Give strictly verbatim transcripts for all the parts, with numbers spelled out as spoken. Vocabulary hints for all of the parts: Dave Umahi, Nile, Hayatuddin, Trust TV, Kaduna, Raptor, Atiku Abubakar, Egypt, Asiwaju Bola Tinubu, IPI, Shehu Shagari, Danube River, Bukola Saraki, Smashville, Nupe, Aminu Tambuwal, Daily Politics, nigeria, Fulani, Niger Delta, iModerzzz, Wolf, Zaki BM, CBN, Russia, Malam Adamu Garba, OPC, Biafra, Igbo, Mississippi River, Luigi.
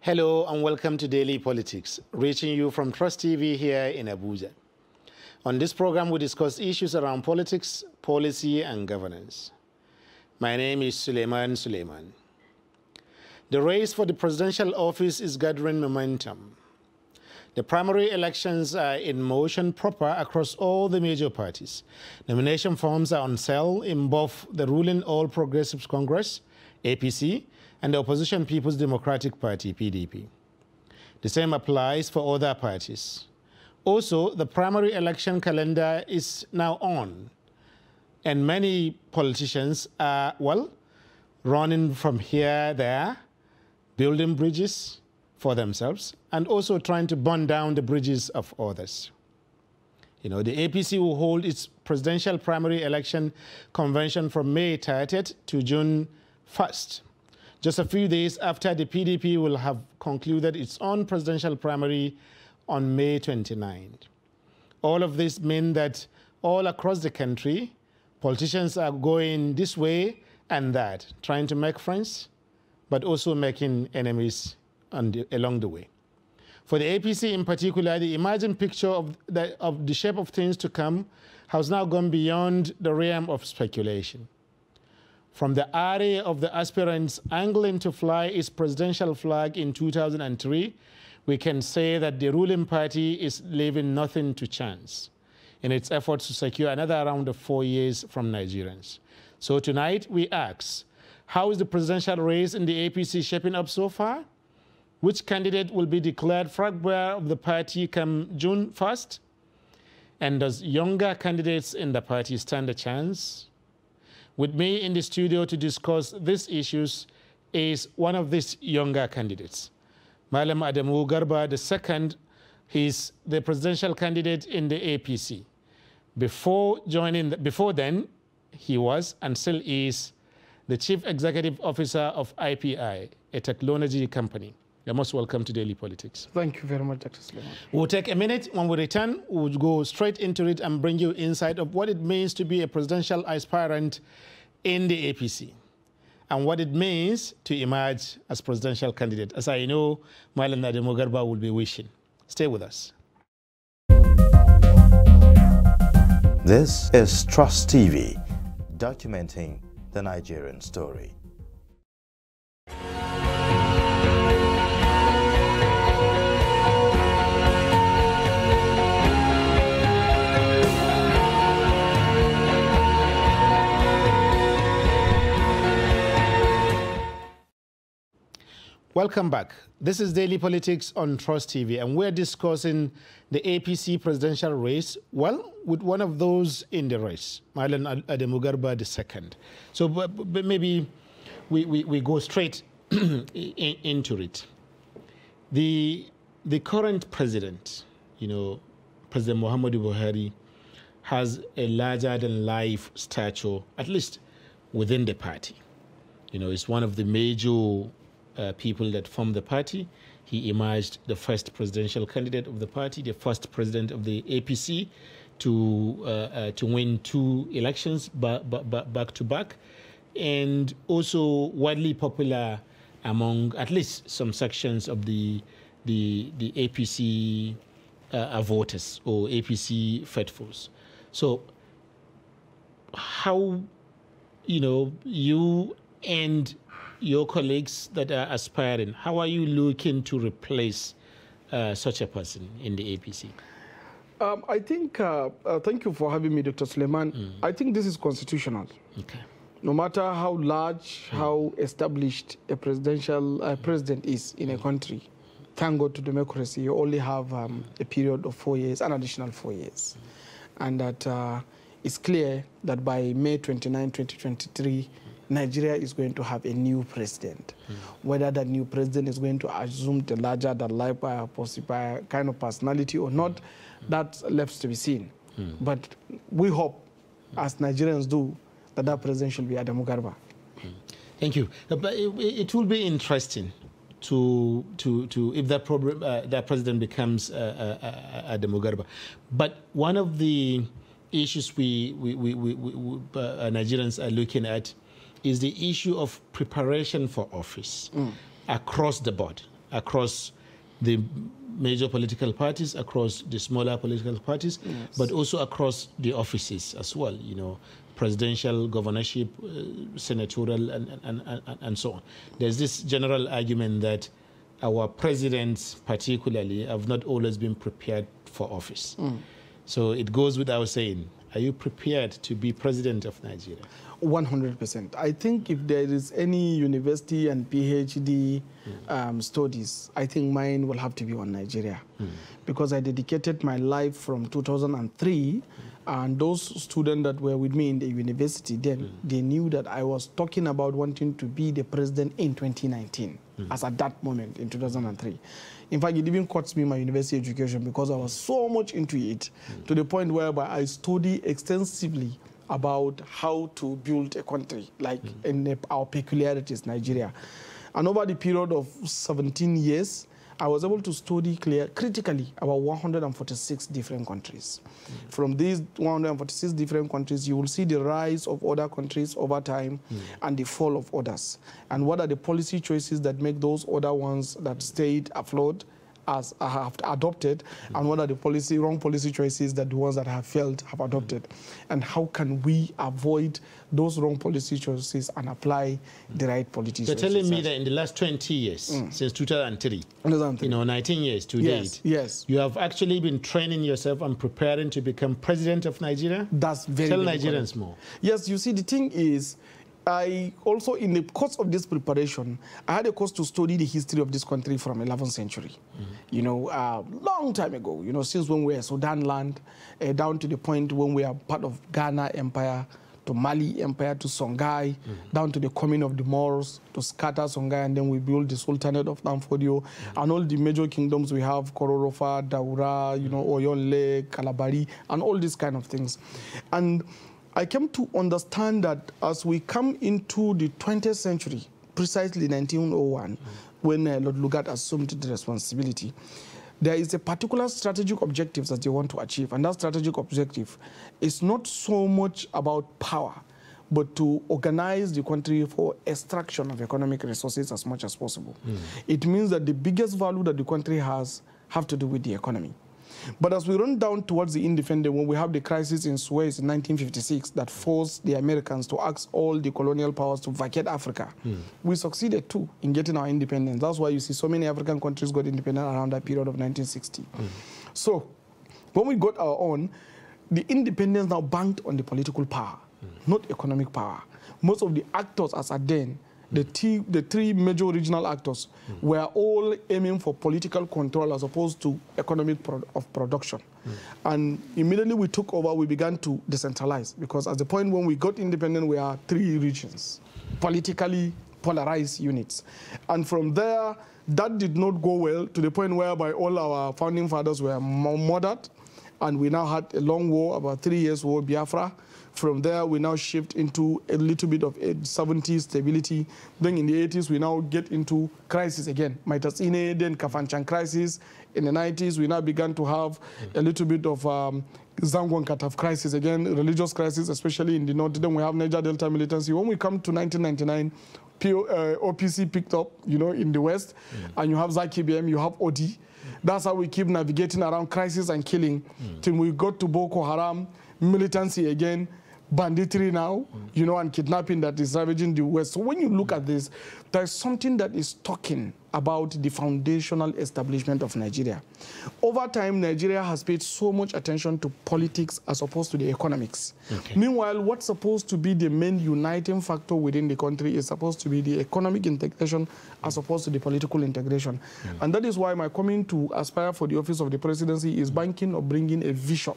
Hello and welcome to Daily Politics, reaching you from Trust T V here in Abuja. On this program, we discuss issues around politics, policy and governance. My name is Suleiman Suleiman. The race for the presidential office is gathering momentum. The primary elections are in motion proper across all the major parties. Nomination forms are on sale in both the ruling All Progressives Congress, A P C, and the opposition People's Democratic Party, P D P. The same applies for other parties. Also, the primary election calendar is now on, and many politicians are, well, running from here, there, building bridges for themselves, and also trying to burn down the bridges of others. You know, the A P C will hold its presidential primary election convention from May thirtieth to June first. Just a few days after the P D P will have concluded its own presidential primary on May twenty-ninth. All of this means that all across the country, politicians are going this way and that, trying to make friends, but also making enemies on the, along the way. For the A P C in particular, the imagined picture of the, of the shape of things to come has now gone beyond the realm of speculation. From the array of the aspirants angling to fly its presidential flag in two thousand three, we can say that the ruling party is leaving nothing to chance in its efforts to secure another round of four years from Nigerians. So tonight we ask, how is the presidential race in the A P C shaping up so far? Which candidate will be declared flag bearer of the party come June first? And does younger candidates in the party stand a chance? With me in the studio to discuss these issues is one of these younger candidates, Malam Adamu Garba the second. He's the presidential candidate in the A P C. Before joining, before then, he was and still is the chief executive officer of I P I, a technology company. You're most welcome to Daily Politics. Thank you very much, Doctor Suleiman. We'll take a minute. When we return, we'll go straight into it and bring you insight of what it means to be a presidential aspirant in the A P C and what it means to emerge as presidential candidate. As I know, Malam Adamu Garba will be wishing. Stay with us. This is Trust T V, documenting the Nigerian story. Welcome back. This is Daily Politics on Trust T V, and we're discussing the A P C presidential race, well, with one of those in the race, Malam Adamu Garba the second. So but, but maybe we, we, we go straight into it. The, the current president, you know, President Muhammadu Buhari, has a larger-than-life stature, at least within the party. You know, it's one of the major Uh, people that formed the party. He emerged the first presidential candidate of the party, the first president of the A P C to uh, uh, to win two elections ba ba ba back to back, and also widely popular among at least some sections of the the the A P C uh, voters or A P C faithfuls. So, how you know you and your colleagues that are aspiring, how are you looking to replace uh, such a person in the A P C? Um, I think, uh, uh, thank you for having me, Doctor Suleiman. Mm. I think this is constitutional. Okay. No matter how large, mm. how established a presidential uh, president is in mm. a country, thank God to democracy, you only have um, a period of four years, an additional four years. Mm. And that uh, it's clear that by May twenty-ninth, twenty twenty-three, Nigeria is going to have a new president. Mm. Whether that new president is going to assume the larger, the lighter kind of personality or not, mm. that left to be seen. Mm. But we hope, mm. as Nigerians do, that that president should be Adamu Garba. Mm. Thank you. But it, it will be interesting to to to if that, problem, uh, that president becomes uh, uh, Adamu Garba. But one of the issues we, we, we, we, we uh, Nigerians are looking at is the issue of preparation for office mm. across the board, across the major political parties, across the smaller political parties, yes. but also across the offices as well, you know, presidential, governorship, uh, senatorial, and, and, and, and so on. There's this general argument that our presidents particularly have not always been prepared for office. Mm. So it goes without saying, are you prepared to be president of Nigeria? one hundred percent. I think if there is any university and PhD mm. um, studies, I think mine will have to be on Nigeria. Mm. Because I dedicated my life from two thousand three, mm. and those students that were with me in the university then, mm. they knew that I was talking about wanting to be the president in twenty nineteen, mm. as at that moment in two thousand three. In fact, it even cost me my university education because I was so much into it, mm. to the point whereby I studied extensively about how to build a country, like mm. in our peculiarities, Nigeria. And over the period of seventeen years, I was able to study clear, critically about one hundred forty-six different countries. Mm. From these one hundred forty-six different countries, you will see the rise of other countries over time mm. and the fall of others. And what are the policy choices that make those other ones that stayed afloat as I have adopted, mm. and what are the policy, wrong policy choices that the ones that have failed have adopted, mm. and how can we avoid those wrong policy choices and apply mm. the right policy choices? You're telling me that in the last twenty years, mm. since two thousand three, two thousand three, you know, nineteen years to yes, date, yes. you have actually been training yourself and preparing to become president of Nigeria? That's very Tell very Nigerians funny. More. Yes, you see, the thing is, I also, in the course of this preparation, I had a course to study the history of this country from eleventh century, mm-hmm. you know, a uh, long time ago, you know, since when we were Sudan land, uh, down to the point when we are part of Ghana Empire, to Mali Empire, to Songhai, mm-hmm. down to the coming of the Moors, to scatter Songhai, and then we build the Sultanate of Dan Fodio, mm-hmm. and all the major kingdoms we have, Kororofa, Daura, you know, Oyonle, Kalabari, and all these kind of things. And I came to understand that as we come into the twentieth century, precisely nineteen oh one, mm. when uh, Lord Lugard assumed the responsibility, there is a particular strategic objective that they want to achieve. And that strategic objective is not so much about power, but to organize the country for extraction of economic resources as much as possible. Mm. It means that the biggest value that the country has have to do with the economy. But as we run down towards the independence, when we have the crisis in Suez in nineteen fifty-six that forced the Americans to ask all the colonial powers to vacate Africa, mm. we succeeded too in getting our independence. That's why you see so many African countries got independent around that period of nineteen sixty. Mm. So when we got our own, the independence now banked on the political power, mm. not economic power. Most of the actors as at then, The, th the three major regional actors mm. were all aiming for political control as opposed to economic pro of production. Mm. And immediately we took over, we began to decentralize. Because at the point when we got independent, we are three regions, politically polarized units. And from there, that did not go well to the point whereby all our founding fathers were murdered. And we now had a long war, about three years war, Biafra. From there, we now shift into a little bit of seventies stability. Then in the eighties, we now get into crisis again. Maitasine, then Kafanchang crisis. In the nineties, we now began to have a little bit of um, Zangonkata crisis again, religious crisis, especially in the north. Then we have Niger Delta militancy. When we come to nineteen ninety-nine, P O, uh, O P C picked up, you know, in the west. Mm. And you have Zaki B M, you have O D I. Mm. That's how we keep navigating around crisis and killing. Mm. Till we got to Boko Haram, militancy again. Banditry now, mm. you know, and kidnapping that is ravaging the West. So when you look mm. at this, there's something that is talking about the foundational establishment of Nigeria. Over time, Nigeria has paid so much attention to politics as opposed to the economics. Okay. Meanwhile, what's supposed to be the main uniting factor within the country is supposed to be the economic integration as opposed to the political integration. Mm. And that is why my coming to aspire for the office of the presidency is banking or bringing a vision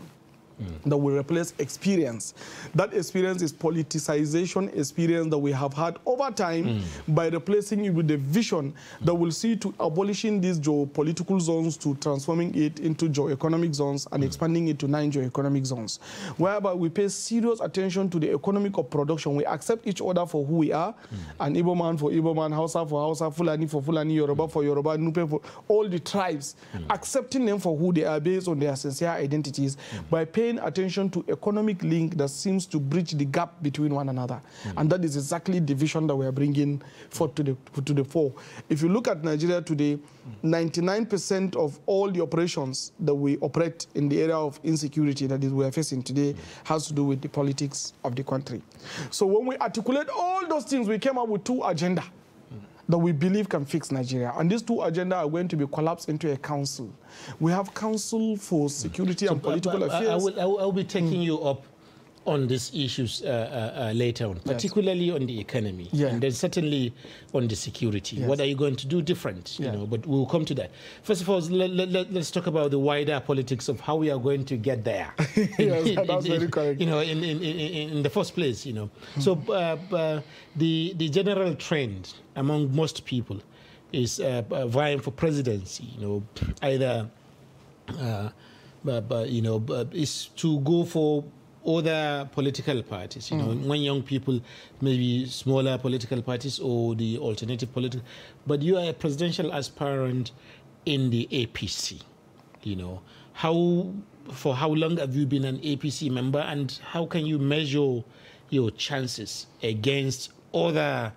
that will replace experience. That experience is politicization experience that we have had over time mm. by replacing it with a vision that will see to abolishing these geopolitical zones to transforming it into geoeconomic zones and mm. expanding it to nine geoeconomic zones, whereby we pay serious attention to the economic of production. We accept each other for who we are, mm. an Igbo man for Igbo man, Hausa for Hausa, Fulani for Fulani, Yoruba for Yoruba, Nupe for all the tribes, mm. accepting them for who they are based on their sincere identities mm. by paying paying attention to economic link that seems to bridge the gap between one another. Mm. And that is exactly the vision that we are bringing forth to the, to the fore. If you look at Nigeria today, ninety-nine percent of all the operations that we operate in the area of insecurity that is we are facing today has to do with the politics of the country. So when we articulate all those things, we came up with two agendas that we believe can fix Nigeria. And these two agendas are going to be collapsed into a council. We have Council for Security so, and Political uh, Affairs. I will, I will, I will be taking mm. you up on these issues uh, uh, uh, later on, particularly yes. on the economy, yeah. and then certainly on the security. Yes. What are you going to do different? You yeah. know, but we'll come to that. First of all, let, let, let's talk about the wider politics of how we are going to get there. In, yes, in, that's in, very correct. You know, in, in, in, in the first place, you know. Mm. So uh, uh, the, the general trend among most people is uh, uh, vying for presidency, you know, either, uh, but, but, you know, but is to go for other political parties, you know, mm. when young people, maybe smaller political parties or the alternative political, but you are a presidential aspirant in the A P C, you know. How, for how long have you been an A P C member, and how can you measure your chances against other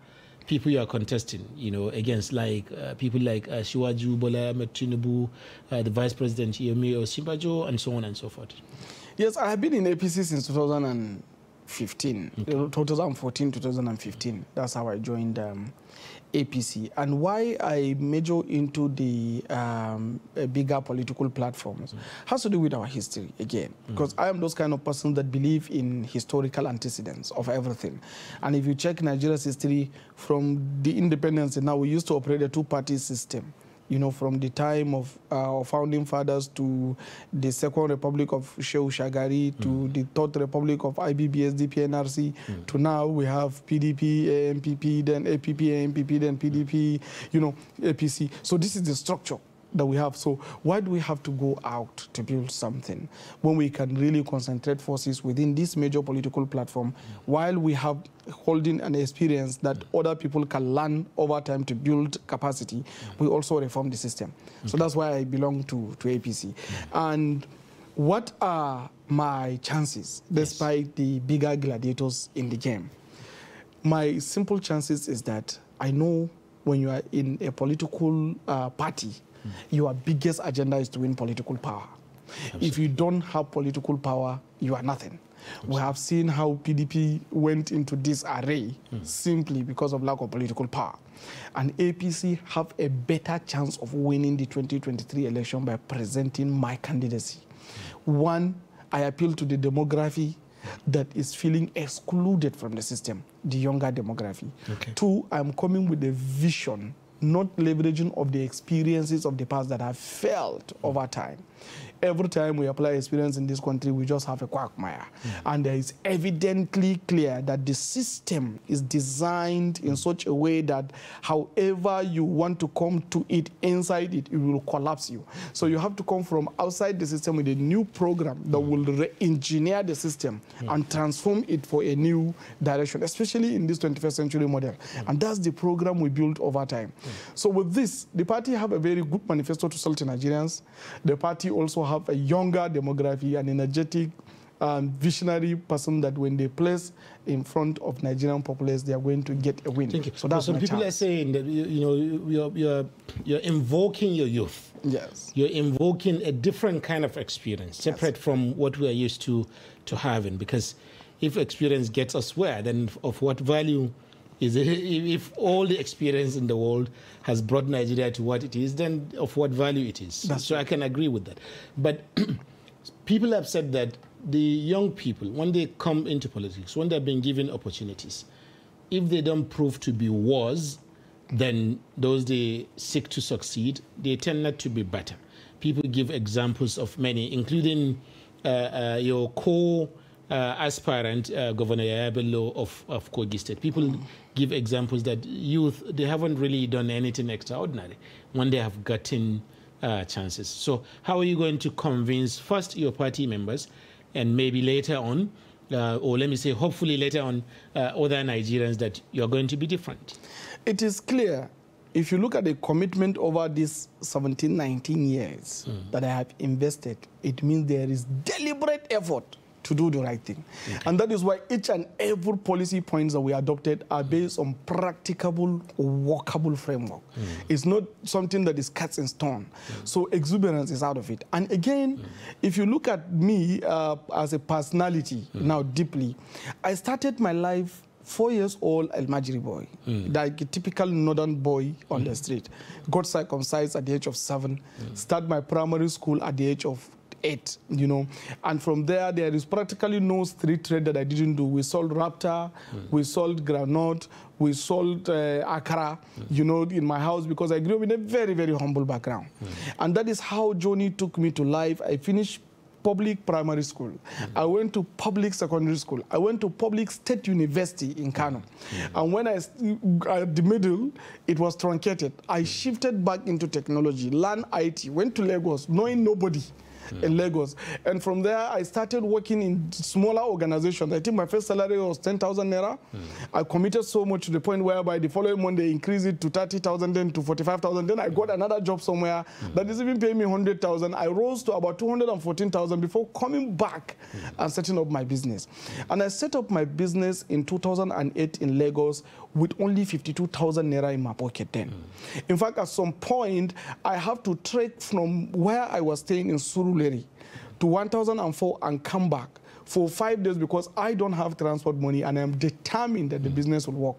people you are contesting, you know, against, like, uh, people like uh, Asiwaju Bola Tinubu, uh, the Vice President Yemi Osinbajo, and so on and so forth? Yes, I have been in A P C since two thousand fifteen, okay. twenty fourteen, two thousand fifteen. That's how I joined um, A P C. And why I major into the um, bigger political platforms mm. has to do with our history, again. Because mm. I am those kind of person that believe in historical antecedents of everything. And if you check Nigeria's history from the independence, now we used to operate a two-party system. You know, from the time of uh, our founding fathers to the Second Republic of Shehu Shagari, mm. to the Third Republic of I B B S D P N R C, mm. to now we have P D P, A M P P, then A P P, A M P P, then P D P, you know, A P C. So this is the structure that we have. So why do we have to go out to build something when we can really concentrate forces within this major political platform while we have holding an experience that other people can learn over time to build capacity? We also reform the system. Okay. So that's why I belong to, to A P C. Yeah. And what are my chances despite yes. the bigger gladiators in the game? My simple chances is that I know when you are in a political uh, party, your biggest agenda is to win political power. Absolutely. If you don't have political power, you are nothing. Absolutely. We have seen how P D P went into disarray mm. simply because of lack of political power. And A P C have a better chance of winning the twenty twenty-three election by presenting my candidacy. Mm. One, I appeal to the demography that is feeling excluded from the system, the younger demography. Okay. Two, I'm coming with a vision, not leveraging of the experiences of the past that have failed over time. Every time we apply experience in this country, we just have a quagmire. Mm. And it is evidently clear that the system is designed in such a way that however you want to come to it, inside it, it will collapse you. So you have to come from outside the system with a new program that mm. will re-engineer the system mm. and transform it for a new direction, especially in this twenty-first century model. Mm. And that's the program we built over time. Mm. So with this, the party have a very good manifesto to sell to Nigerians. The party also have a younger demography, an energetic, um, visionary person that when they place in front of Nigerian populace, they are going to get a win. Thank you. So that's some people chance. Are saying that you, you know you're, you're you're invoking your youth. Yes. You're invoking a different kind of experience, separate yes. from what we are used to to having. Because if experience gets us where, then of what value? Is it, if all the experience in the world has brought Nigeria to what it is, then of what value it is? That's so right. I can agree with that. But people have said that the young people, when they come into politics, when they're being given opportunities, if they don't prove to be wars, then those they seek to succeed, they tend not to be better. People give examples of many, including uh, uh, your core Uh, aspirant uh, Governor Yahaya Bello of, of Kogi State. People mm. give examples that youth, they haven't really done anything extraordinary when they have gotten uh, chances. So how are you going to convince first your party members and maybe later on, uh, or let me say hopefully later on, uh, other Nigerians that you're going to be different? It is clear if you look at the commitment over these seventeen, nineteen years mm. that I have invested, it means there is deliberate effort to do the right thing. Okay. And that is why each and every policy points that we adopted are based on practicable, workable framework. Mm. It's not something that is cast in stone. Mm. So exuberance is out of it. And again, mm. if you look at me uh, as a personality mm. now deeply, I started my life four years old Almajiri boy, mm. like a typical northern boy on mm. the street. Got circumcised at the age of seven, mm. started my primary school at the age of eight, you know, and from there, there is practically no street trade that I didn't do. We sold raptor, mm. we sold granite, we sold uh, akara, mm. you know, in my house, because I grew up in a very, very humble background. Mm. And that is how journey took me to life. I finished public primary school. Mm. I went to public secondary school. I went to public state university in Kano. Mm. And when I, at the middle, it was truncated. I shifted back into technology, learned I T, went to Lagos, knowing nobody. Mm. in Lagos. And from there, I started working in smaller organizations. I think my first salary was ten thousand naira. Mm. I committed so much to the point whereby the following Monday, increased it to thirty thousand, then to forty-five thousand. Then I got another job somewhere mm. that is even paying me one hundred thousand. I rose to about two hundred fourteen thousand before coming back mm. and setting up my business. Mm. And I set up my business in two thousand eight in Lagos with only fifty-two thousand naira in my pocket then. Mm. In fact, at some point, I have to trek from where I was staying in Suru to one thousand four and come back for five days because I don't have transport money and I'm determined that the business will work.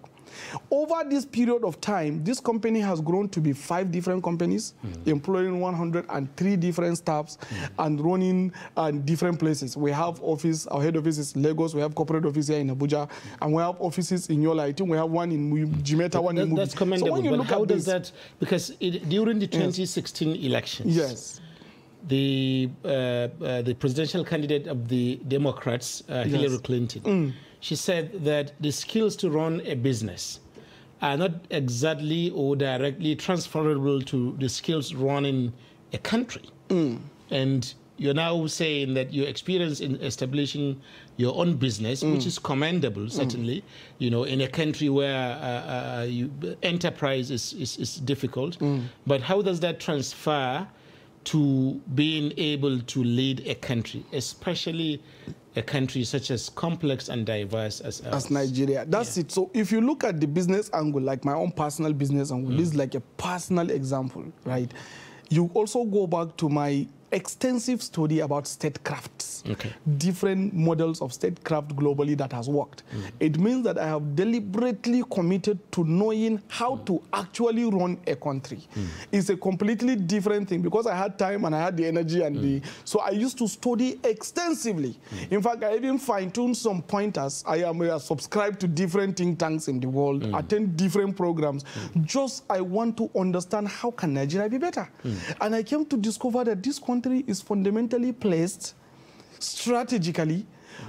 Over this period of time, this company has grown to be five different companies, mm. employing one hundred three different staffs mm. and running uh, different places. We have office, our head office is Lagos, we have corporate office here in Abuja, and we have offices in Yola. I think we have one in Jimeta, one in Mubi. That's commendable, so when you look how at does this, that, because it, during the twenty sixteen yes. elections, yes. The, uh, uh, the presidential candidate of the Democrats, uh, yes. Hillary Clinton, mm. she said that the skills to run a business are not exactly or directly transferable to the skills running a country. Mm. And you're now saying that your experience in establishing your own business, mm. which is commendable, certainly, mm. you know, in a country where uh, uh, you, enterprise is, is, is difficult. Mm. But how does that transfer to being able to lead a country, especially a country such as complex and diverse as ours? As Nigeria. That's yeah. it. So if you look at the business angle, like my own personal business angle, mm. this is like a personal example, right? You also go back to my extensive study about statecrafts, okay. different models of statecraft globally that has worked. Mm. It means that I have deliberately committed to knowing how mm. to actually run a country. Mm. It's a completely different thing because I had time and I had the energy and mm. the... So I used to study extensively. Mm. In fact, I even fine-tuned some pointers. I am uh, subscribed to different think tanks in the world, mm. attend different programs. Mm. Just I want to understand how can Nigeria be better. Mm. And I came to discover that this country is fundamentally placed strategically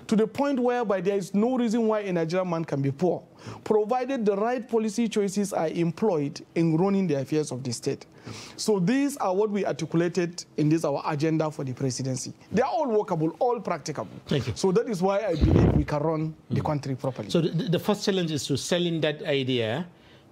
to the point whereby there is no reason why a Nigerian man can be poor, provided the right policy choices are employed in running the affairs of the state. So these are what we articulated in this, our agenda for the presidency. They are all workable, all practicable. Thank you. So that is why I believe we can run the country properly. So the, the first challenge is to selling that idea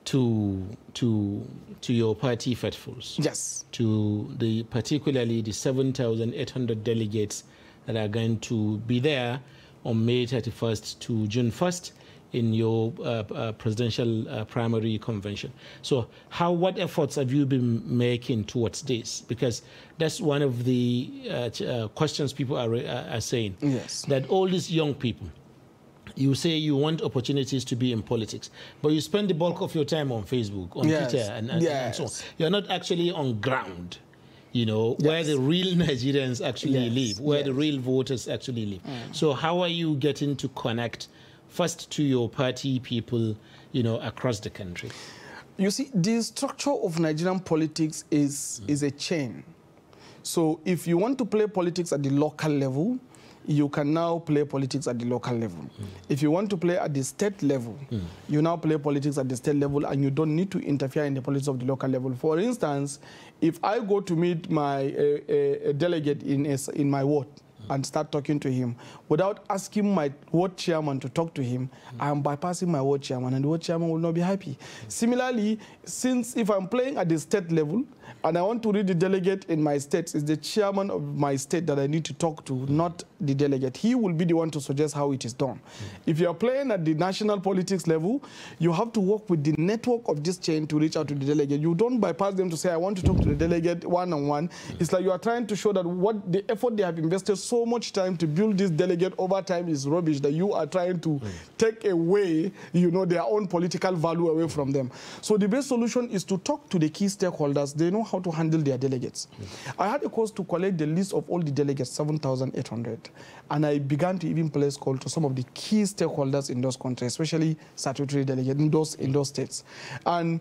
to to to your party faithfuls, yes, to the particularly the seven thousand eight hundred delegates that are going to be there on May thirty-first to June first in your uh, uh, presidential uh, primary convention. So how what efforts have you been making towards this? Because that's one of the uh, uh, questions people are, are saying, yes, that all these young people, you say you want opportunities to be in politics, but you spend the bulk of your time on Facebook, on yes. Twitter, and, and, yes. and so on. You're not actually on ground, you know, yes. where the real Nigerians actually yes. live, where yes. the real voters actually live. Mm. So how are you getting to connect first to your party people, you know, across the country? You see, the structure of Nigerian politics is, mm. is a chain. So if you want to play politics at the local level, you can now play politics at the local level. Mm. If you want to play at the state level, mm. you now play politics at the state level and you don't need to interfere in the politics of the local level. For instance, if I go to meet my uh, uh, delegate in, in my ward, mm. and start talking to him without asking my ward chairman to talk to him, mm. I am bypassing my ward chairman, and the ward chairman will not be happy. Mm. Similarly, since if I'm playing at the state level and I want to read the delegate in my state, it's the chairman of my state that I need to talk to, mm. not the delegate. He will be the one to suggest how it is done. Mm. If you are playing at the national politics level, you have to work with the network of this chain to reach out to the delegate. You don't bypass them to say, I want to talk to the delegate one-on-one. Mm. It's like you are trying to show that what the effort they have invested so much time to build this delegate over time is rubbish, that you are trying to mm. take away, you know, their own political value away from them. So the best solution is to talk to the key stakeholders. They know how to handle their delegates. Mm. I had a course to collect the list of all the delegates, seven thousand eight hundred, and I began to even place calls to some of the key stakeholders in those countries, especially statutory delegates in those, in those states. And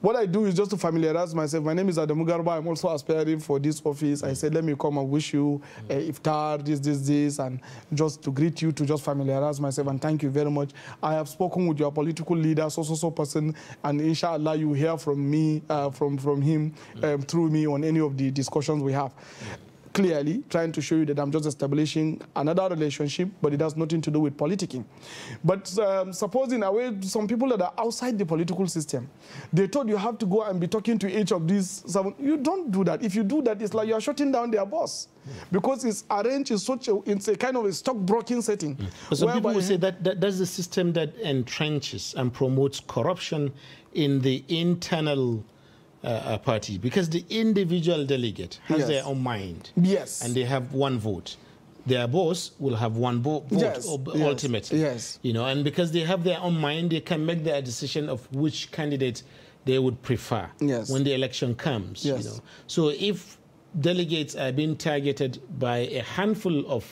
what I do is just to familiarize myself. My name is Adamu Garba. I'm also aspiring for this office. I said, let me come and wish you uh, iftar, this, this, this, and just to greet you, to just familiarize myself, and thank you very much. I have spoken with your political leader, so, so, so person, and inshallah, you hear from me, uh, from, from him, um, through me on any of the discussions we have. Clearly trying to show you that I'm just establishing another relationship, but it has nothing to do with politicking. But um, supposing away some people that are outside the political system, they told you have to go and be talking to each of these seven. You don't do that. If you do that, it's like you're shutting down their boss. Mm. Because it's arranged in such a, it's a kind of a stockbroking setting. Mm. But some people will say that, that that's the system that entrenches and promotes corruption in the internal Uh, party, because the individual delegate has yes. their own mind, yes, and they have one vote. Their boss will have one bo vote yes. ultimately, yes, you know, and because they have their own mind, they can make their decision of which candidate they would prefer yes. when the election comes. Yes. You know, so if delegates are being targeted by a handful of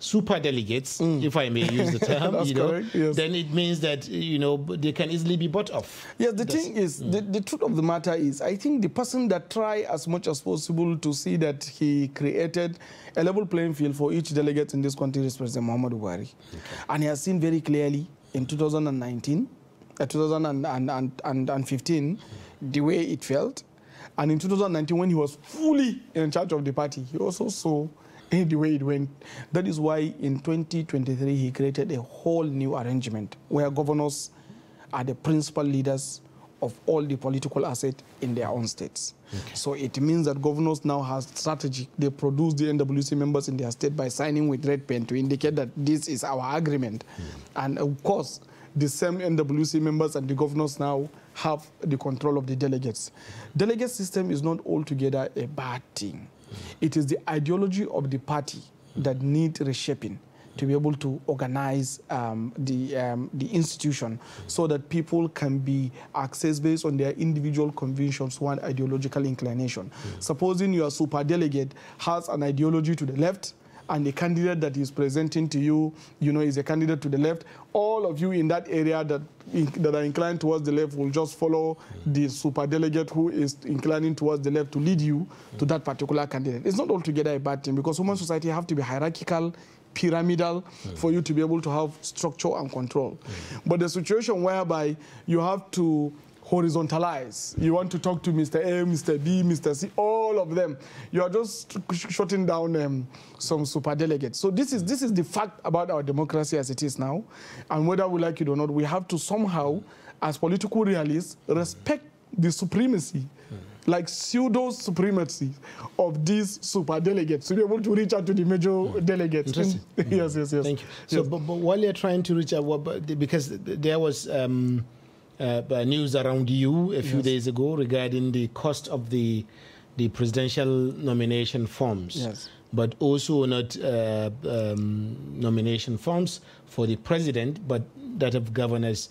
super delegates, mm. if I may use the term, you know, yes. then it means that, you know, they can easily be bought off. Yes, the That's, thing is, mm. the, the truth of the matter is, I think the person that try as much as possible to see that he created a level playing field for each delegate in this country is President Muhammadu Buhari. Okay. And he has seen very clearly in two thousand nineteen, uh, two thousand fifteen, mm. the way it felt. And in two thousand nineteen, when he was fully in charge of the party, he also saw the way it went. That is why in twenty twenty-three he created a whole new arrangement where governors are the principal leaders of all the political assets in their own states. Okay. So it means that governors now have strategy. They produce the N W C members in their state by signing with red pen to indicate that this is our agreement. Mm. And of course, the same N W C members and the governors now have the control of the delegates. Mm. Delegate system is not altogether a bad thing. It is the ideology of the party that needs reshaping to be able to organize um, the, um, the institution so that people can be accessed based on their individual convictions, one ideological inclination. Mm. Supposing your superdelegate has an ideology to the left, and the candidate that is presenting to you, you know, is a candidate to the left, all of you in that area that, that are inclined towards the left will just follow the superdelegate who is inclining towards the left to lead you to that particular candidate. It's not altogether a bad thing, because human society have to be hierarchical, pyramidal, mm. for you to be able to have structure and control. Mm. But the situation whereby you have to horizontalize. You want to talk to Mister A, Mister B, Mister C, all of them. You are just shutting down um, some superdelegates. So this is, this is the fact about our democracy as it is now. And whether we like it or not, we have to somehow, as political realists, respect the supremacy, like pseudo-supremacy of these superdelegates, to be able to reach out to the major oh, delegates. Interesting. Mm. Yes, yes, yes. Thank you. So, yes. but, but while you're trying to reach out, because there was Um, Uh, news around you a few yes. days ago regarding the cost of the the presidential nomination forms, yes. but also not uh, um, nomination forms for the president, but that of governors,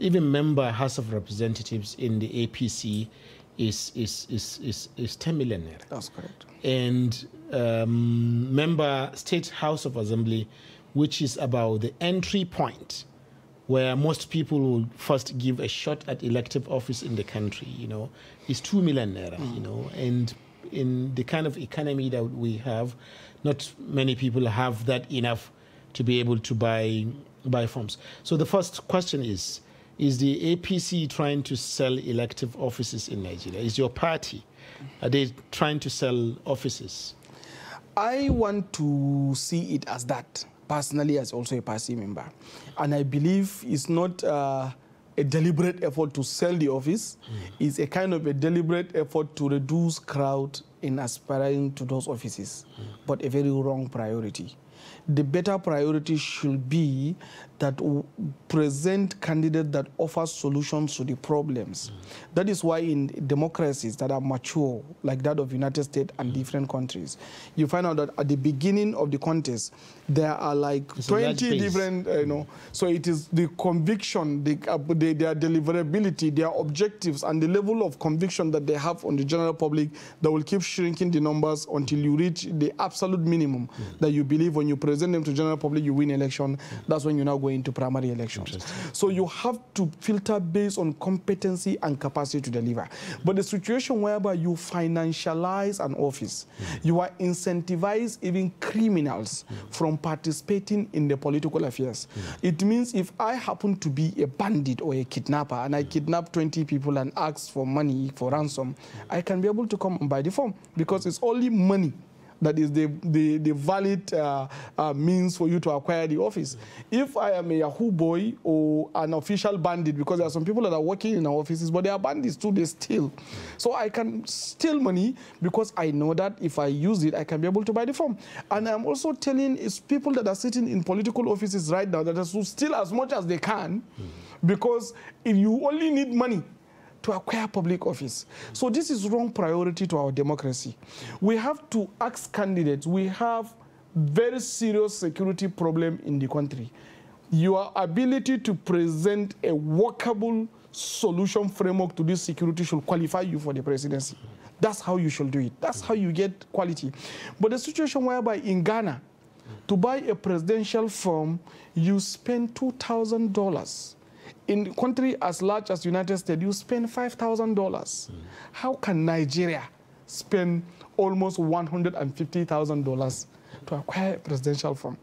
even member House of Representatives in the A P C is is is is, is ten million naira. That's correct. And um, member State House of Assembly, which is about the entry point where most people will first give a shot at elective office in the country, you know, is two million naira, mm. you know, and in the kind of economy that we have, not many people have that enough to be able to buy buy forms. So the first question is, is the A P C trying to sell elective offices in Nigeria? Is your party, are they trying to sell offices? I want to see it as that, personally, as also a party member. And I believe it's not uh, a deliberate effort to sell the office. Mm. It's a kind of a deliberate effort to reduce crowd in aspiring to those offices, mm. but a very wrong priority. The better priority should be that present candidates that offer solutions to the problems. Mm. That is why in democracies that are mature, like that of the United States and mm. different countries, you find out that at the beginning of the contest, there are like it's twenty different, uh, you know, so it is the conviction, the, uh, the, their deliverability, their objectives, and the level of conviction that they have on the general public that will keep shrinking the numbers until you reach the absolute minimum mm. that you believe when you present them to general public, you win election. Mm. That's when you now go into primary elections. So you have to filter based on competency and capacity to deliver. But the situation whereby you financialize an office, mm. you are incentivized even criminals mm. from participating in the political affairs. Mm. It means if I happen to be a bandit or a kidnapper and I kidnap twenty people and ask for money for ransom, I can be able to come and buy the form because it's only money that is the, the, the valid uh, uh, means for you to acquire the office. Mm. If I am a Yahoo boy or an official bandit, because there are some people that are working in our offices, but they are bandits too, they steal. Mm. So I can steal money because I know that if I use it, I can be able to buy the form. And I'm also telling it's people that are sitting in political offices right now that are to steal as much as they can, mm. because if you only need money to acquire public office. So this is wrong priority to our democracy. We have to ask candidates, we have very serious security problem in the country. Your ability to present a workable solution framework to this security should qualify you for the presidency. That's how you should do it. That's how you get quality. But the situation whereby in Ghana, to buy a presidential form, you spend two thousand dollars. In a country as large as the United States, you spend five thousand dollars. Mm. How can Nigeria spend almost one hundred fifty thousand dollars to acquire a presidential form?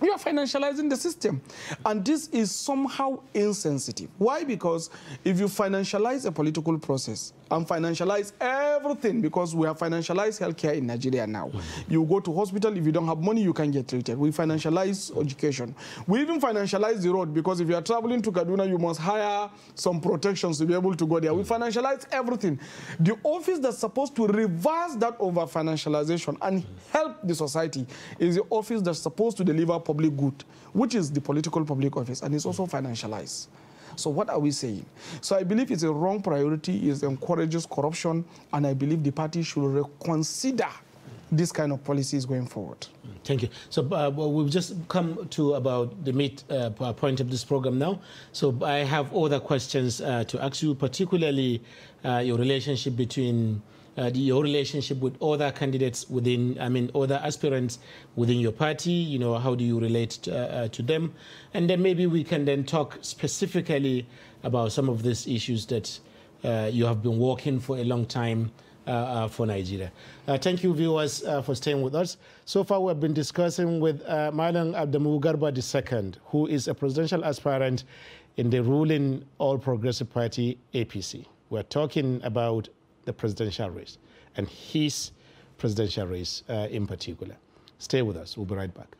We are financializing the system. And this is somehow insensitive. Why? Because if you financialize a political process and financialize everything, because we have financialized healthcare in Nigeria now. You go to hospital, if you don't have money, you can get treated. We financialize education. We even financialize the road, because if you are traveling to Kaduna, you must hire some protections to be able to go there. We financialize everything. The office that's supposed to reverse that over-financialization and help the society is the office that's supposed to deliver public good, which is the political public office, and it's also financialized. So what are we saying? So I believe it's a wrong priority, it encourages corruption, and I believe the party should reconsider this kind of policies going forward. Thank you. So uh, well, we've just come to about the mid uh, point of this program now. So I have other questions uh, to ask you, particularly uh, your relationship between Uh, your relationship with other candidates within, I mean, other aspirants within your party, you know, how do you relate to, uh, uh, to them? And then maybe we can then talk specifically about some of these issues that uh, you have been working for a long time uh, uh, for Nigeria. Uh, thank you, viewers, uh, for staying with us. So far, we've been discussing with uh, Malam Adamu Garba the second, who is a presidential aspirant in the ruling All Progressive Party, A P C. We're talking about the presidential race, and his presidential race uh, in particular. Stay with us. We'll be right back.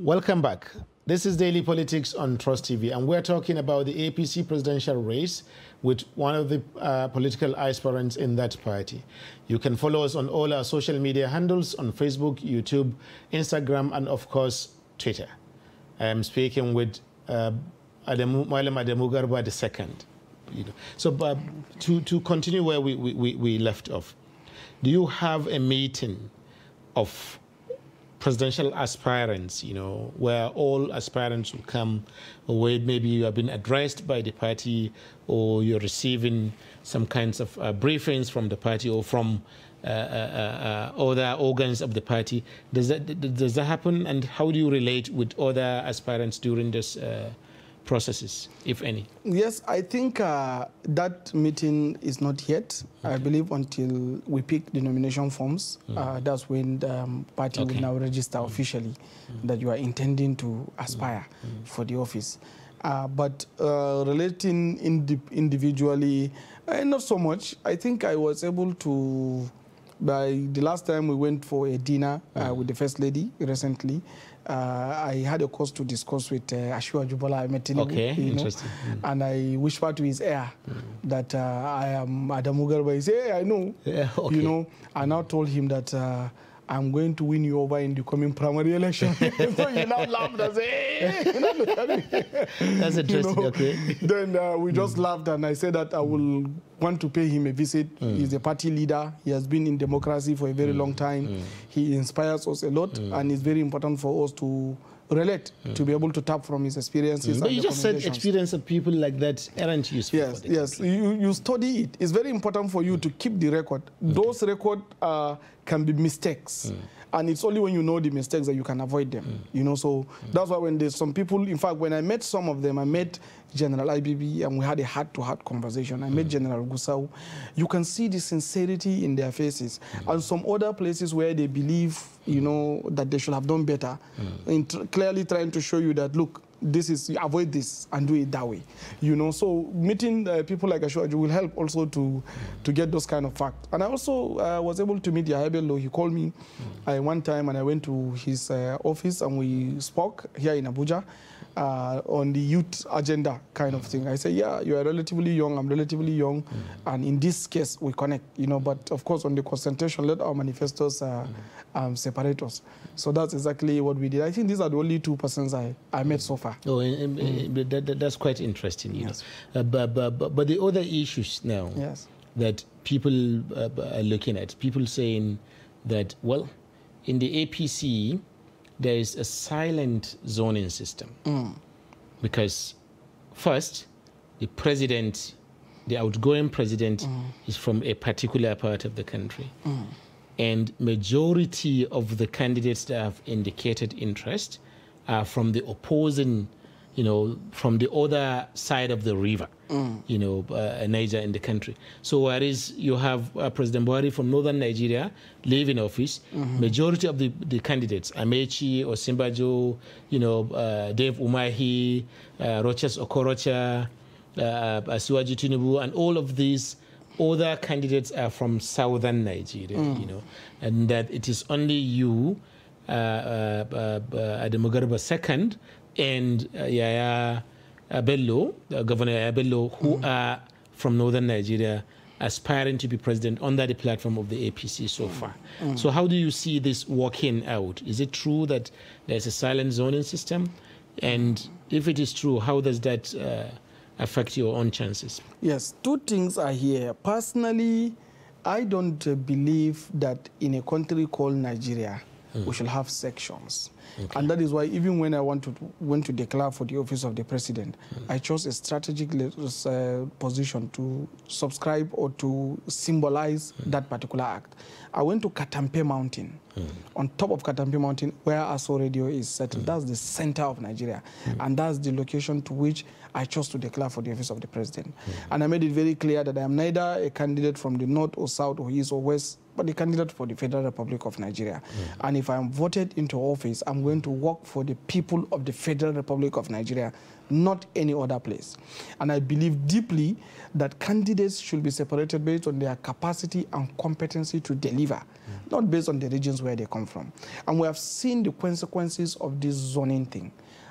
Welcome back. This is Daily Politics on Trust T V, and we're talking about the A P C presidential race with one of the uh, political aspirants in that party. You can follow us on all our social media handles on Facebook, YouTube, Instagram, and of course, Twitter. I am speaking with uh, Adamu, Malam Adamu Garba the second. You know. So uh, to, to continue where we, we, we left off, do you have a meeting of presidential aspirants, you know, where all aspirants will come away. Maybe you have been addressed by the party, or you're receiving some kinds of uh, briefings from the party or from uh, uh, uh, other organs of the party. Does that, does that happen? And how do you relate with other aspirants during this uh, processes, if any? Yes, I think uh, that meeting is not yet. Okay. I believe until we pick the nomination forms, mm. uh, that's when the um, party okay. will now register mm. officially mm. that you are intending to aspire mm. for the office. Uh, but uh, relating indi individually, uh, not so much. I think I was able to, by the last time we went for a dinner mm. uh, with the First Lady recently, Uh, I had a cause to discuss with uh, Asiwaju Bola Tinubu, okay, you know, interesting. Mm. And I whispered to his ear mm. that uh, I am Adamu Garba. He said, hey, I know, yeah, okay. you know. I now told him that uh, I'm going to win you over in the coming primary election. So you now laughed and said, hey. That's interesting, you know? Okay. Then uh, we just mm. laughed, and I said that I will want to pay him a visit. Mm. He's a party leader. He has been in democracy for a very mm. long time. Mm. He inspires us a lot, mm. and it's very important for us to relate, mm. to be able to tap from his experiences. Mm. But you just said experience of people like that aren't useful. Yes, for the yes. You, you study it. It's very important for you mm. to keep the record. Okay. Those records uh, can be mistakes. Mm. And it's only when you know the mistakes that you can avoid them. Mm. You know, so mm. that's why when there's some people, in fact, when I met some of them, I met General I B B and we had a heart-to-heart conversation. I mm. met General Gusau. You can see the sincerity in their faces. Mm. And some other places where they believe, you know, that they should have done better, mm. in tr clearly trying to show you that, look, this is, avoid this and do it that way, you know. So meeting uh, people like Ashwaju will help also to to get those kind of facts. And I also uh, was able to meet Yahaya Bello. He called me mm. uh, one time, and I went to his uh, office and we spoke here in Abuja uh, on the youth agenda kind of thing. I said, yeah, you are relatively young, I'm relatively young, mm. and in this case we connect, you know. But of course, on the concentration, let our manifestos uh, mm. um, separate us. So that's exactly what we did. I think these are the only two persons I I met so far. Oh, and, and, mm. that, that, that's quite interesting. You yes. know. Uh, but, but, but the other issues now yes. that people uh, are looking at, people saying that, well, in the A P C, there is a silent zoning system. Mm. Because first, the president, the outgoing president, mm. is from a particular part of the country. Mm. And majority of the candidates that have indicated interest Uh, from the opposing, you know, from the other side of the river, mm. you know, uh, Niger in the country. So whereas you have uh, President Buhari from northern Nigeria leaving office, mm-hmm. majority of the, the candidates, Amechi, Osinbajo, you know, uh, Dave Umahi, uh, Rochas Okorocha, uh, Asiwaju Tinubu, and all of these other candidates are from southern Nigeria, mm. you know, and that it is only you, Uh, uh, uh, uh, Adamu Garba second and uh, Yahaya Bello, uh, Governor Yahaya Bello, who mm. are from northern Nigeria, aspiring to be president under the platform of the A P C so far. Mm. So how do you see this working out? Is it true that there's a silent zoning system? And if it is true, how does that uh, affect your own chances? Yes, two things are here. Personally, I don't uh, believe that in a country called Nigeria, Mm. we shall have sections. Okay. And that is why even when I want to, went to declare for the office of the president, mm. I chose a strategic uh, position to subscribe or to symbolize mm. that particular act. I went to Katampe Mountain. Mm. On top of Katampe Mountain, where Aso Radio is settled, mm. that's the center of Nigeria. Mm. And that's the location to which I chose to declare for the office of the president. Mm. And I made it very clear that I am neither a candidate from the north or south or east or west, but the candidate for the Federal Republic of Nigeria. Mm. And if I am voted into office, I'm going to work for the people of the Federal Republic of Nigeria, not any other place. And I believe deeply that candidates should be separated based on their capacity and competency to deliver, mm. not based on the regions where they come from. And we have seen the consequences of this zoning thing.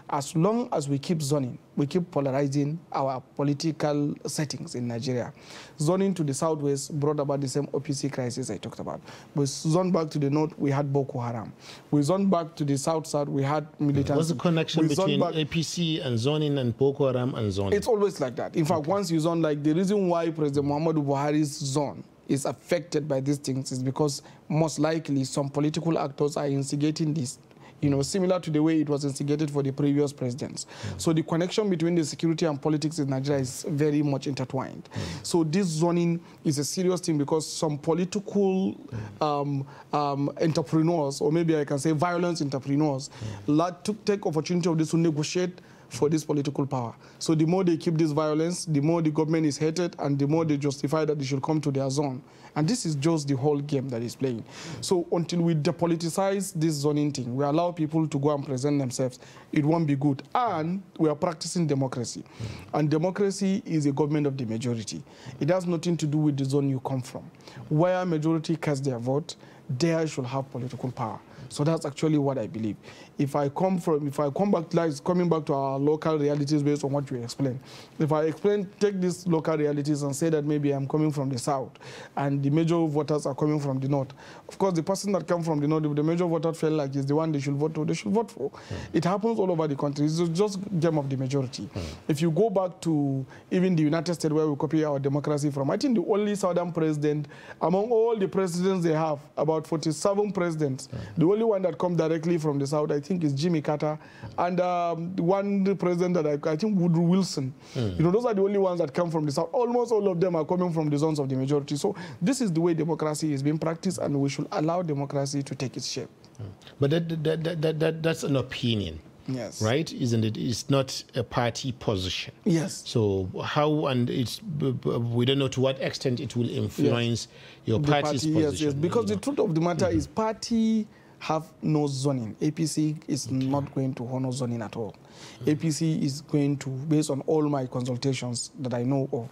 As long as we keep zoning, we keep polarizing our political settings in Nigeria. Zoning to the southwest brought about the same O P C crisis I talked about. We zoned back to the north, we had Boko Haram. We zoned back to the south-south, we had militants. What's the connection we between A P C and zoning and Boko Haram and zoning? It's always like that. In fact, okay. once you zone, like the reason why President Muhammadu Buhari's zone is affected by these things is because most likely some political actors are instigating this, you know, similar to the way it was instigated for the previous presidents. Mm. So the connection between the security and politics in Nigeria is very much intertwined. Mm. So this zoning is a serious thing because some political mm. um, um, entrepreneurs, or maybe I can say violence entrepreneurs, mm. to take opportunity of this to negotiate for this political power. So the more they keep this violence, the more the government is hated, and the more they justify that they should come to their zone. And this is just the whole game that is playing. So until we depoliticize this zoning thing, we allow people to go and present themselves, it won't be good. And we are practicing democracy. And democracy is a government of the majority. It has nothing to do with the zone you come from. Where majority casts their vote, there should have political power. So that's actually what I believe. If I come from, if I come back, like coming back to our local realities based on what you explained. If I explain, take these local realities and say that maybe I'm coming from the south, and the major voters are coming from the north. Of course, the person that comes from the north, if the major voter felt like is the one they should vote for, they should vote for. Yeah. It happens all over the country. It's just game of the majority. Yeah. If you go back to even the United States where we copy our democracy from, I think the only southern president among all the presidents they have, about forty-seven presidents. Yeah. The only one that comes directly from the south, I think, is Jimmy Carter, and um, the one the president that I, I think Woodrow Wilson. Mm. You know, those are the only ones that come from the south. Almost all of them are coming from the zones of the majority. So this is the way democracy is being practiced, and we should allow democracy to take its shape. Mm. But that, that, that, that, that that's an opinion. Yes. Right? Isn't it? It's not a party position. Yes. So how, and it's, we don't know to what extent it will influence yes. your party's party, position. Yes, yes. Because you know? The truth of the matter mm-hmm. is party have no zoning. A P C is okay. not going to honor zoning at all. Mm-hmm. A P C is going to, based on all my consultations that I know of,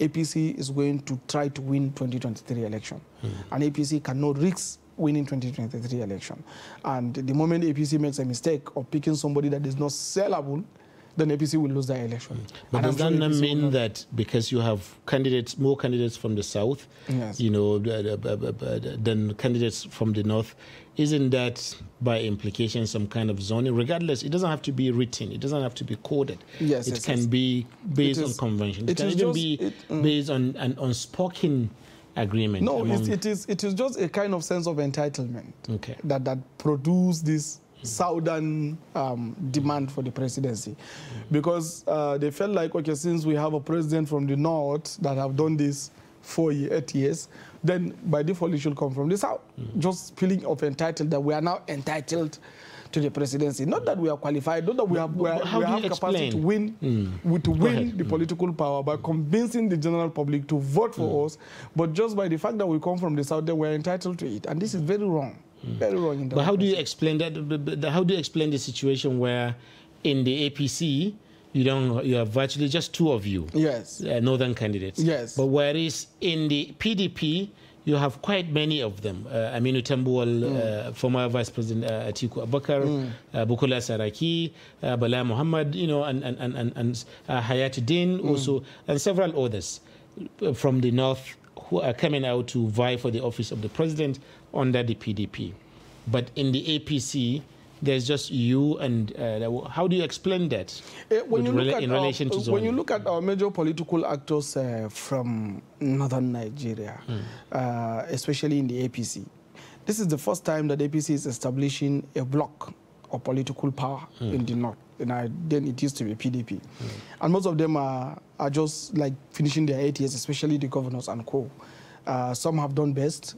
A P C is going to try to win twenty twenty-three election. Mm-hmm. And A P C cannot risk winning twenty twenty-three election. And the moment A P C makes a mistake of picking somebody that is not sellable, then A P C will lose that election. Mm. But and does that not mean that because you have candidates, more candidates from the south, yes. you know, than candidates from the north, isn't that by implication some kind of zoning? Regardless, it doesn't have to be written. It doesn't have to be coded. Yes, it yes, can yes. be based is, on convention. It, it can even just, be it, mm. based on an unspoken agreement. No, it, it is it is just a kind of sense of entitlement okay. that that produces this southern um, demand for the presidency, because uh, they felt like, okay, since we have a president from the north that have done this for eight years, then by default it should come from the south. Mm-hmm. Just feeling of entitlement that we are now entitled to the presidency. Not that we are qualified, not that we have, we are, we have capacity to win, mm. to win the mm. political power by convincing the general public to vote for mm. us, but just by the fact that we come from the south, then we are entitled to it, and this is very wrong. Mm. Very wrong in the but how do you explain that? How do you explain the situation where, in the A P C, you don't you have virtually just two of you, yes, uh, northern candidates, yes, but whereas in the P D P you have quite many of them. Uh, Aminu Tambuwal, mm. uh, former Vice President uh, Atiku Abubakar, mm. uh, Bukola Saraki, uh, Bala Muhammad, you know, and and and and, and uh, Hayatuddin mm. also, and several others from the north, who are coming out to vie for the office of the president under the P D P. But in the A P C, there's just you and... Uh, how do you explain that uh, when you look at in our, relation to zoning? When you look at our major political actors uh, from northern Nigeria, mm. uh, especially in the A P C, this is the first time that A P C is establishing a block of political power mm. in the north. And I, then it used to be P D P. Mm. And most of them are, are just like finishing their eight years, especially the governors and co. Uh, some have done best,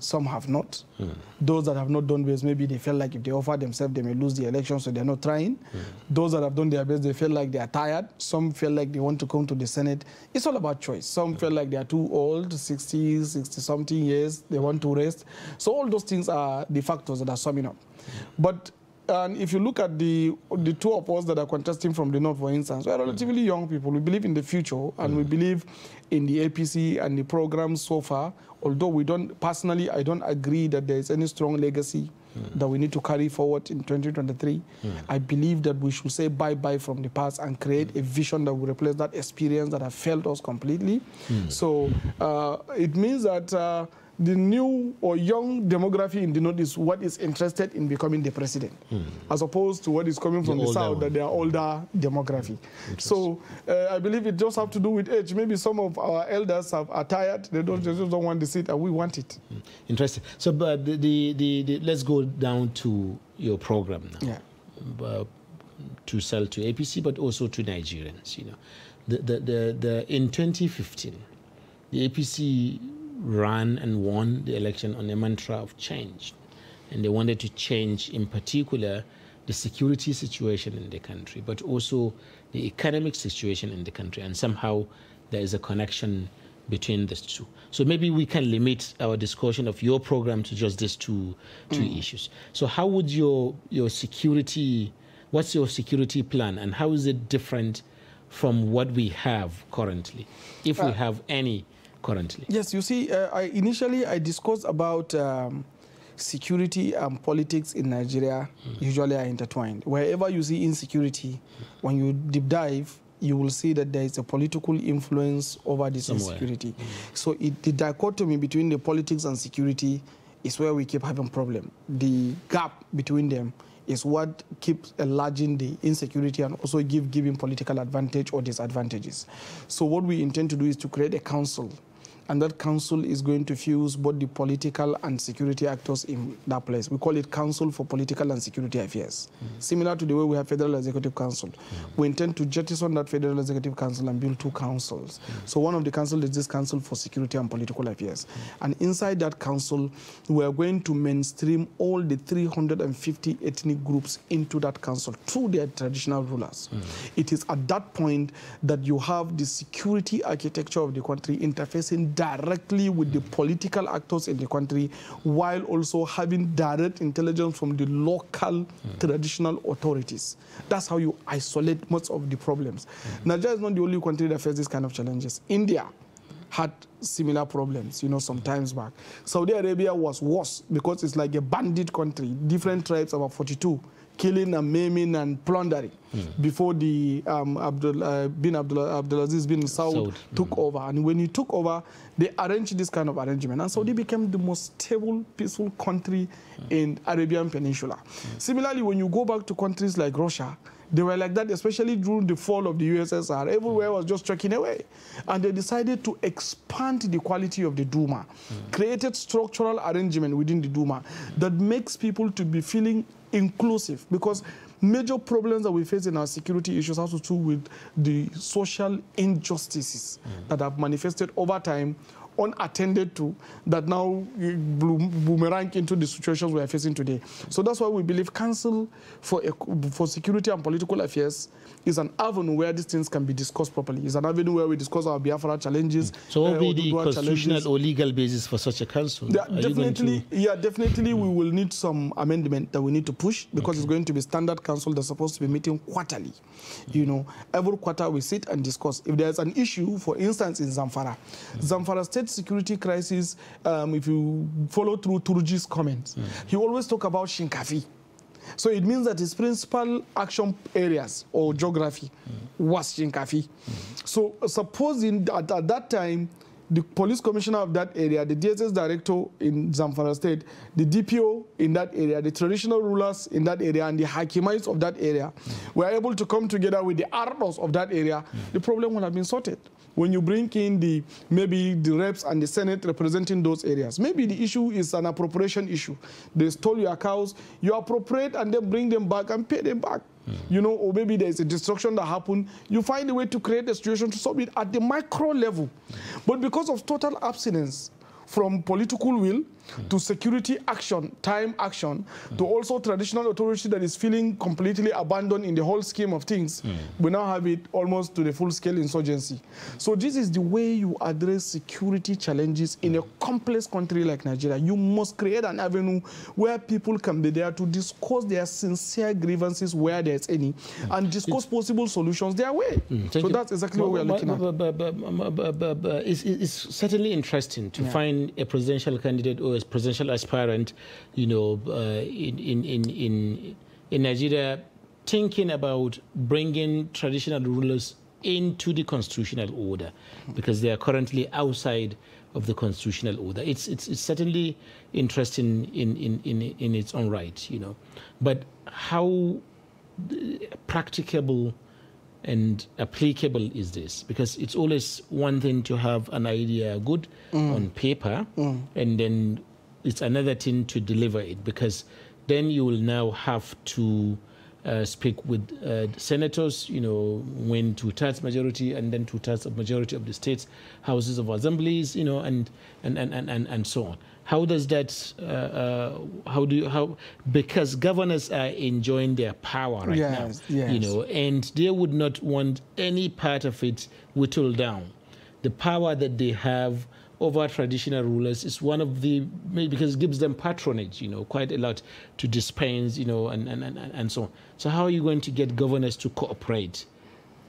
some have not. Mm. Those that have not done best, maybe they feel like if they offer themselves, they may lose the election, so they're not trying. Mm. Those that have done their best, they feel like they are tired. Some feel like they want to come to the Senate. It's all about choice. Some mm. feel like they are too old, sixty, sixty-something years, they want to rest. So all those things are the factors that are summing up. Mm. But And if you look at the the two of us that are contesting from the north, for instance, we are relatively young people. We believe in the future, and mm. we believe in the A P C and the program so far. Although we don't personally, I don't agree that there is any strong legacy mm. that we need to carry forward in twenty twenty-three. Mm. I believe that we should say bye-bye from the past and create mm. a vision that will replace that experience that has failed us completely. Mm. So uh, it means that. Uh, the new or young demography in the north is what is interested in becoming the president, mm. as opposed to what is coming from the, the south, one. that they are older demography. So uh, I believe it just have to do with age. Maybe some of our elders have, are tired. They don't, mm. they just don't want the seat, and we want it. Mm. Interesting. So but the, the, the, the, let's go down to your program now, yeah. uh, to sell to A P C, but also to Nigerians. You know, the, the, the, the, in twenty fifteen, the A P C ran and won the election on a mantra of change. And they wanted to change, in particular, the security situation in the country, but also the economic situation in the country. And somehow there is a connection between the two. So maybe we can limit our discussion of your program to just these two, two mm. issues. So how would your, your security, what's your security plan, and how is it different from what we have currently, if uh, we have any currently? Yes, you see, uh, I initially I discussed about um, security and politics in Nigeria mm. usually are intertwined. Wherever you see insecurity, mm. when you deep dive, you will see that there is a political influence over this Somewhere. insecurity. Mm. So it, the dichotomy between the politics and security is where we keep having problem. The gap between them is what keeps enlarging the insecurity and also give, giving political advantage or disadvantages. So what we intend to do is to create a council, and that council is going to fuse both the political and security actors in that place. We call it Council for Political and Security Affairs, mm. similar to the way we have Federal Executive Council. Mm. We intend to jettison that Federal Executive Council and build two councils. Mm. So one of the councils is this Council for Security and Political Affairs. Mm. And inside that council, we are going to mainstream all the three hundred fifty ethnic groups into that council through their traditional rulers. Mm. It is at that point that you have the security architecture of the country interfacing directly with the political actors in the country, while also having direct intelligence from the local mm. traditional authorities. That's how you isolate most of the problems. Mm. Nigeria is not the only country that faces this kind of challenges. India had similar problems, you know, some times back. Saudi Arabia was worse because it's like a bandit country, different tribes, about forty-two, killing and maiming and plundering mm. before the um, Abdul, uh, bin Abdul, Abdulaziz bin Saud, Saud. took mm. over. And when he took over, they arranged this kind of arrangement. And Saudi mm. became the most stable, peaceful country mm. in Arabian Peninsula. Mm. Similarly, when you go back to countries like Russia, they were like that, especially during the fall of the U S S R. Everywhere mm. was just trekking away. And they decided to expand the quality of the Duma, mm. created structural arrangement within the Duma mm. that makes people to be feeling inclusive, because major problems that we face in our security issues have to do with the social injustices mm. that have manifested over time, unattended to, that now boomerang into the situations we are facing today. So that's why we believe Council for, for Security and Political Affairs is an avenue where these things can be discussed properly. It's an avenue where we discuss our Biafra challenges. So what will uh, be the constitutional challenges. or legal basis for such a council? Yeah, definitely, to... yeah, definitely we will need some amendment that we need to push, because okay. it's going to be standard council that's supposed to be meeting quarterly. You know, every quarter we sit and discuss. If there's an issue, for instance, in Zamfara, okay. Zamfara State security crisis, um, if you follow through Turuji's comments, mm. he always talk about Shinkafi. So it means that his principal action areas or geography mm. was Shinkafi. Mm. So supposing at, at that time, the police commissioner of that area, the D S S director in Zamfara State, the D P O in that area, the traditional rulers in that area, and the hakimites of that area mm. were able to come together with the ardos of that area, mm. the problem would have been sorted. When you bring in the maybe the reps and the Senate representing those areas, maybe the issue is an appropriation issue. They stole your cows, you appropriate and then bring them back and pay them back. You know, or maybe there's a destruction that happened. You find a way to create a situation to solve it at the micro level. But because of total abstinence from political will mm. to security action, time action, mm. to also traditional authority that is feeling completely abandoned in the whole scheme of things, mm. we now have it almost to the full-scale insurgency. So this is the way you address security challenges mm. in a complex country like Nigeria. You must create an avenue where people can be there to discuss their sincere grievances where there's any, mm. and discuss it's, possible solutions their way. Mm. So that's exactly well, what we are looking well, at. But, but, but, but, but it's, it's certainly interesting to yeah. find a presidential candidate or a presidential aspirant, you know, uh, in, in, in, in, in Nigeria, thinking about bringing traditional rulers into the constitutional order, because they are currently outside of the constitutional order. It's it's, it's certainly interesting in, in in in its own right, you know, but how practicable and applicable is this? Because it's always one thing to have an idea good mm. on paper, mm. and then it's another thing to deliver it, because then you will now have to uh, speak with uh, senators, you know, when two-thirds majority and then two-thirds of majority of the states, houses of assemblies, you know, and and and and, and, and so on. How does that? Uh, uh, how do you, how? Because governors are enjoying their power right yes, now, yes. you know, and they would not want any part of it whittled down. The power that they have over traditional rulers is one of the, because it gives them patronage, you know, quite a lot to dispense, you know, and and and, and so on. So how are you going to get governors to cooperate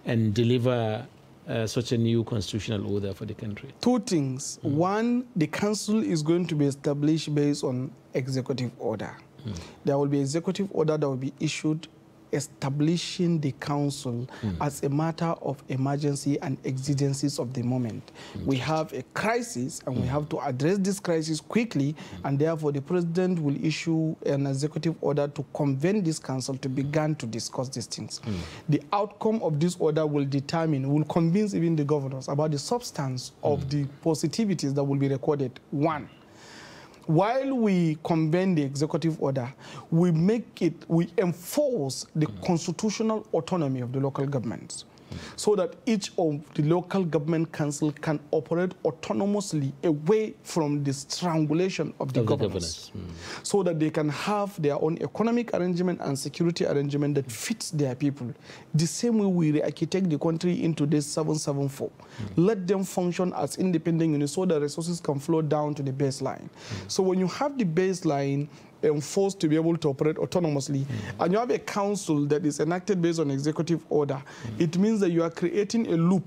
and deliver Uh, such a new constitutional order for the country? Two things. Mm. One, the council is going to be established based on executive order. Mm. There will be executive order that will be issued establishing the council mm. as a matter of emergency and exigencies of the moment. We have a crisis and mm. we have to address this crisis quickly, mm. and therefore the president will issue an executive order to convene this council to begin to discuss these things. Mm. The outcome of this order will determine, will convince even the governors about the substance mm. of the positivities that will be recorded. One. While we convene the executive order, we make it, we enforce the mm. constitutional autonomy of the local governments, mm. so that each of the local government council can operate autonomously away from the strangulation of the, of governors, the governance, mm. so that they can have their own economic arrangement and security arrangement that fits their people. The same way we re-architect the country into this seven seven four. Mm. Let them function as independent units so that resources can flow down to the baseline. Mm. So when you have the baseline enforced to be able to operate autonomously, mm. and you have a council that is enacted based on executive order, mm. it means that you are creating a loop.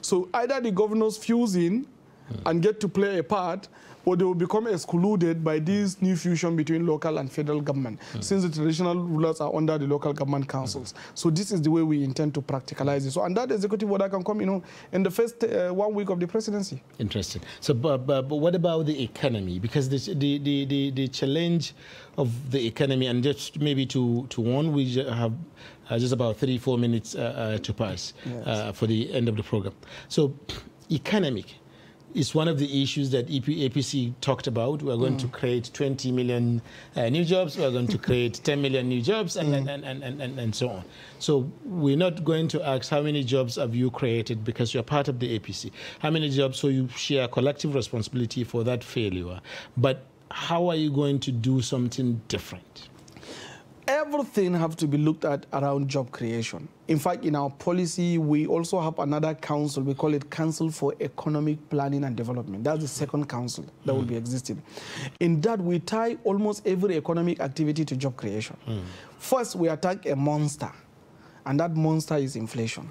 So either the governors fuse in mm. and get to play a part, or they will become excluded by this new fusion between local and federal government, mm. since the traditional rulers are under the local government councils. Mm. So this is the way we intend to practicalize it. So, and that executive order can come, you know, in the first uh, one week of the presidency. Interesting. So, but, but, but what about the economy? Because the, the, the, the, the challenge of the economy, and just maybe to, to one, we have uh, just about three, four minutes uh, uh, to pass yes. uh, for the end of the program. So, economic. It's one of the issues that A P C talked about. We're going mm. to create twenty million uh, new jobs. We're going to create ten million new jobs, and, mm. and, and, and, and, and so on. So we're not going to ask how many jobs have you created, because you're part of the A P C. How many jobs, so you share collective responsibility for that failure. But how are you going to do something different? Everything has to be looked at around job creation. In fact, in our policy, we also have another council. We call it Council for Economic Planning and Development. That's the second council that mm. will be existing. In that, we tie almost every economic activity to job creation. Mm. First, we attack a monster, and that monster is inflation.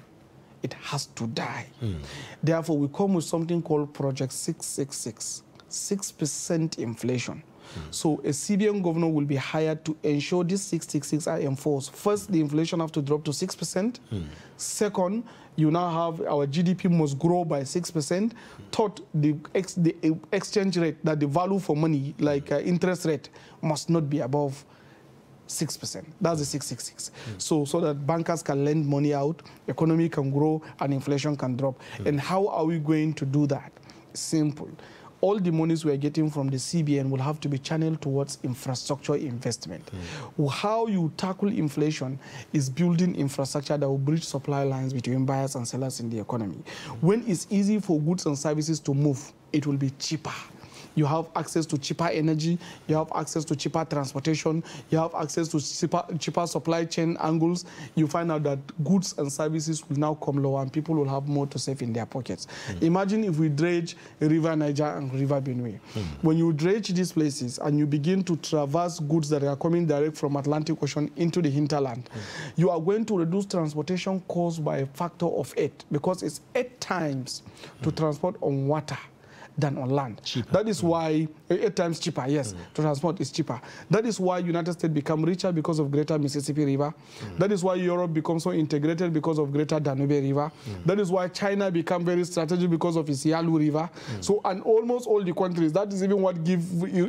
It has to die. Mm. Therefore, we come with something called Project six six six, six percent inflation. Mm. So a C B N governor will be hired to ensure these six six six are enforced. First, the inflation have to drop to six percent. Mm. Second, you now have our G D P must grow by six percent. Mm. Third, the, ex the exchange rate, that the value for money, like uh, interest rate, must not be above six percent. That's the six six six. Mm. So, so that bankers can lend money out, economy can grow, and inflation can drop. Mm. And how are we going to do that? Simple. All the monies we are getting from the C B N will have to be channeled towards infrastructure investment. Mm. How you tackle inflation is building infrastructure that will bridge supply lines between buyers and sellers in the economy. Mm. When it's easy for goods and services to move, it will be cheaper. You have access to cheaper energy, you have access to cheaper transportation, you have access to cheaper, cheaper supply chain angles. You find out that goods and services will now come lower and people will have more to save in their pockets. Mm. Imagine if we dredge River Niger and River Benue. Mm. When you dredge these places and you begin to traverse goods that are coming direct from Atlantic Ocean into the hinterland, mm. you are going to reduce transportation costs by a factor of eight, because it's eight times mm. to transport on water than on land. Cheaper. That is why, eight times cheaper, yes, mm. transport is cheaper. That is why United States become richer because of greater Mississippi River. Mm. That is why Europe becomes so integrated because of greater Danube River. Mm. That is why China become very strategic because of its Yalu River. Mm. So, and almost all the countries, that is even what give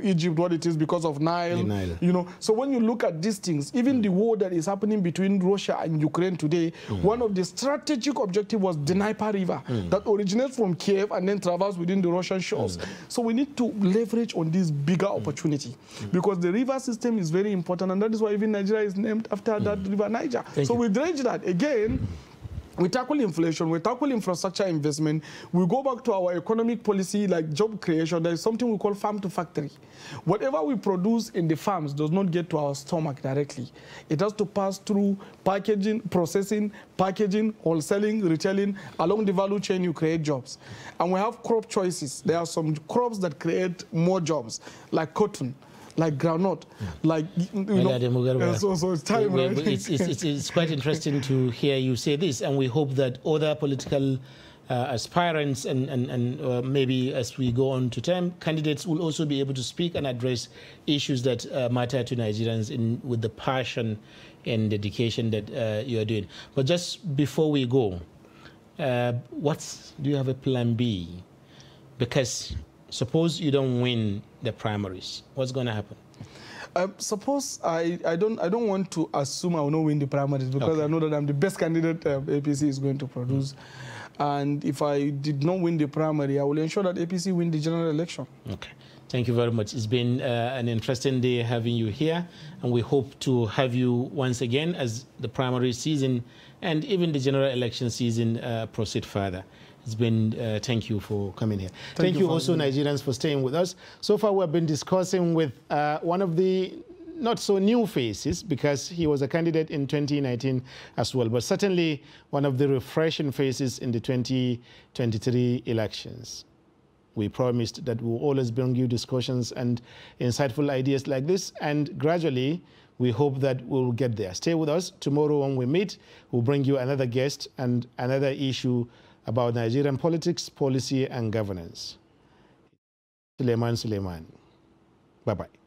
Egypt what it is because of Nile, Nile. You know. So when you look at these things, even mm. the war that is happening between Russia and Ukraine today, mm. one of the strategic objectives was the Dnieper River mm. that originates from Kiev and then travels within the Russian shores. Mm. So we need to leverage on this bigger mm. opportunity mm. because the river system is very important, and that is why even Nigeria is named after mm. that river Niger. Thank so you. We dredge that again. Mm. We tackle inflation, we tackle infrastructure investment, we go back to our economic policy like job creation. There is something we call farm to factory. Whatever we produce in the farms does not get to our stomach directly. It has to pass through packaging, processing, packaging, wholesaling, retailing. Along the value chain, you create jobs. And we have crop choices. There are some crops that create more jobs, like cotton, like groundnut, yeah. like, you know, so, so it's time, well, right? it's, it's, it's quite interesting to hear you say this, and we hope that other political uh, aspirants and, and, and uh, maybe as we go on to term, candidates will also be able to speak and address issues that uh, matter to Nigerians in, with the passion and dedication that uh, you are doing. But just before we go, uh, what's, do you have a plan B? Because suppose you don't win the primaries. What's going to happen? Uh, suppose I, I don't I don't want to assume I will not win the primaries because okay. I know that I'm the best candidate uh, A P C is going to produce. Mm. And if I did not win the primary, I will ensure that A P C win the general election. Okay. Thank you very much. It's been uh, an interesting day having you here, and we hope to have you once again as the primary season and even the general election season uh, proceed further. It's been, uh, thank you for coming here. Thank, thank you, you also, Nigerians, for staying with us. So far, we've been discussing with uh, one of the not-so-new faces, because he was a candidate in twenty nineteen as well, but certainly one of the refreshing faces in the twenty twenty-three elections. We promised that we'll always bring you discussions and insightful ideas like this, and gradually, we hope that we'll get there. Stay with us. Tomorrow when we meet, we'll bring you another guest and another issue about Nigerian politics, policy, and governance. Suleiman Suleiman. Bye-bye.